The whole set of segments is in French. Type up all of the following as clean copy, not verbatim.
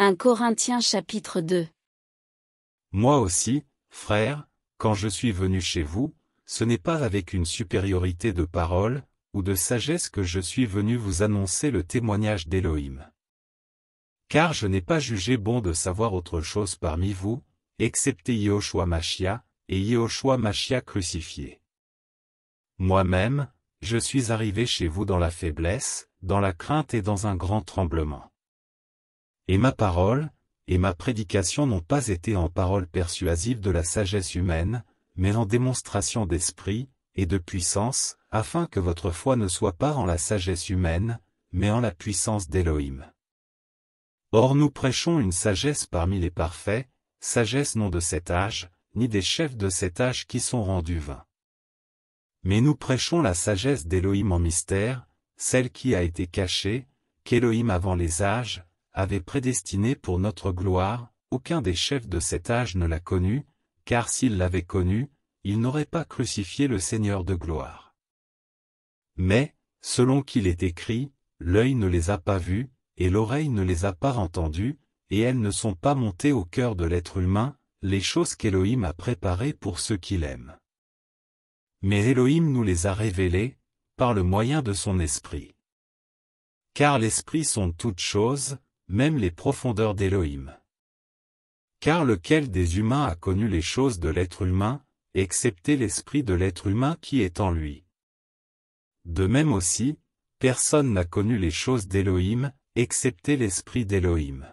1 Corinthiens chapitre 2. Moi aussi, frères, quand je suis venu chez vous, ce n'est pas avec une supériorité de parole, ou de sagesse que je suis venu vous annoncer le témoignage d'Élohim. Car je n'ai pas jugé bon de savoir autre chose parmi vous, excepté Yéhoshoua Mashiah, et Yéhoshoua Mashiah crucifié. Moi-même, je suis arrivé chez vous dans la faiblesse, dans la crainte et dans un grand tremblement. Et ma parole, et ma prédication n'ont pas été en paroles persuasives de la sagesse humaine, mais en démonstration d'esprit, et de puissance, afin que votre foi ne soit pas en la sagesse humaine, mais en la puissance d'Élohim. Or nous prêchons une sagesse parmi les parfaits, sagesse non de cet âge, ni des chefs de cet âge qui sont rendus vains. Mais nous prêchons la sagesse d'Élohim en mystère, celle qui a été cachée, qu'Élohim avant les âges, avait prédestiné pour notre gloire, aucun des chefs de cet âge ne l'a connu, car s'il l'avait connu, il n'aurait pas crucifié le Seigneur de gloire. Mais, selon qu'il est écrit, l'œil ne les a pas vus, et l'oreille ne les a pas entendus, et elles ne sont pas montées au cœur de l'être humain, les choses qu'Élohim a préparées pour ceux qu'il aime. Mais Élohim nous les a révélées, par le moyen de son esprit. Car l'esprit sonde toutes choses, même les profondeurs d'Élohim. Car lequel des humains a connu les choses de l'être humain, excepté l'esprit de l'être humain qui est en lui? De même aussi, personne n'a connu les choses d'Élohim, excepté l'esprit d'Élohim.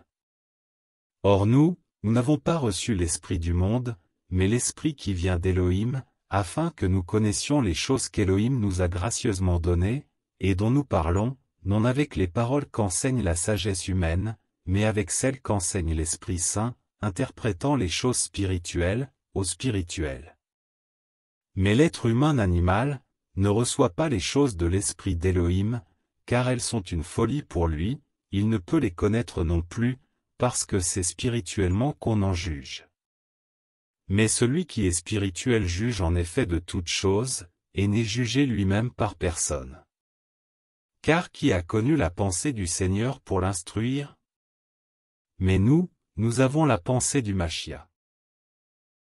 Or nous n'avons pas reçu l'esprit du monde, mais l'esprit qui vient d'Élohim, afin que nous connaissions les choses qu'Élohim nous a gracieusement données, et dont nous parlons, non avec les paroles qu'enseigne la sagesse humaine, mais avec celles qu'enseigne l'Esprit Saint, interprétant les choses spirituelles, aux spirituelles. Mais l'être humain animal ne reçoit pas les choses de l'Esprit d'Élohim, car elles sont une folie pour lui, il ne peut les connaître non plus, parce que c'est spirituellement qu'on en juge. Mais celui qui est spirituel juge en effet de toutes choses, et n'est jugé lui-même par personne. Car qui a connu la pensée du Seigneur pour l'instruire? Mais nous avons la pensée du Mashiach.